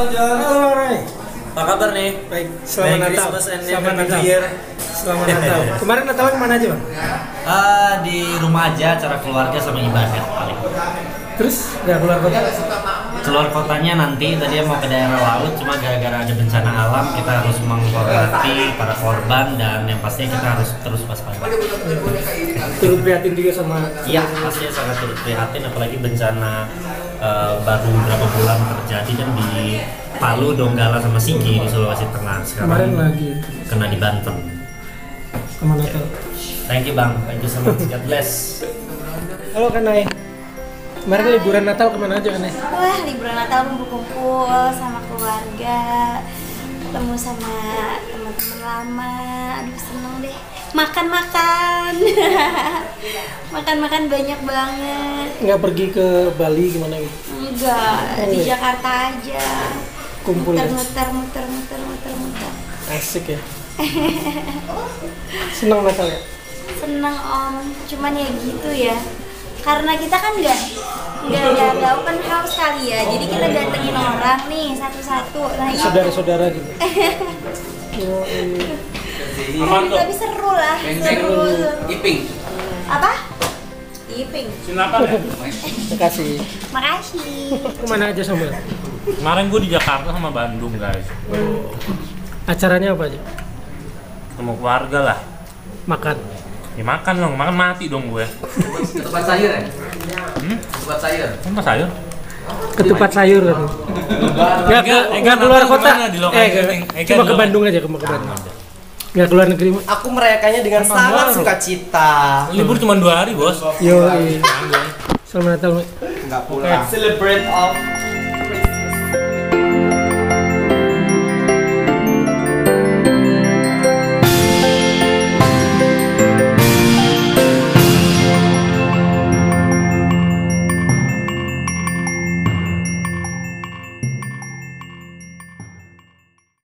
Apa kabar nih? Baik, selamat Natal. Selamat Natal. Kemarin Natal kemana aja, Bang? Di rumah aja, acara keluarga sama ibadah paling. Terus nggak keluar kota? Keluar kotanya nanti, tadi mau ke daerah laut, cuma gara-gara ada bencana alam kita harus menghormati para korban dan yang pastinya kita harus terus waspada. Turut prihatin juga sama? Iya, pastinya sangat turut prihatin, apalagi bencana baru beberapa bulan terjadi kan di Palu, Donggala, sama Sigi di Sulawesi Tengah. Sekarang kemarin lagi kena di Banten. Kemana tuh? Thank you, Bang, thank you so much, God bless. Halo Kanai, kemarin liburan Natal kemana aja kan? Wah, liburan Natal kumpul-kumpul sama keluarga, ketemu sama teman-teman lama, aduh seneng deh. Makan-makan, makan-makan banyak banget. Nggak pergi ke Bali gimana gitu? Enggak, di Jakarta aja. Kumpul. Muter-muter. Asik ya. Seneng Natal ya? Seneng Om, cuman ya gitu ya. Karena kita kan nggak ada open house kali ya, jadi kita datengin orang nih satu-satu. Saudara-saudara gitu. Tapi seru lah. Seru. Iping. Apa? Iping. Sinapal ya? Makasih. Kemana aja sama? Kemarin gue di Jakarta sama Bandung guys. Acaranya apa aja? Sama keluarga lah. Makan. Ya makan dong, makan mati dong gue. Ketupat sayur ya? Ketupat sayur? Ketupat sayur kan? Nggak keluar kota. Cuma ke Bandung aja, cuma ke Bandung. Nggak keluar negeri. Aku merayakannya dengan sangat sukacita. Libur cuma 2 hari bos. Yo. Selamat Natal. Nggak pulang. Celebrate off.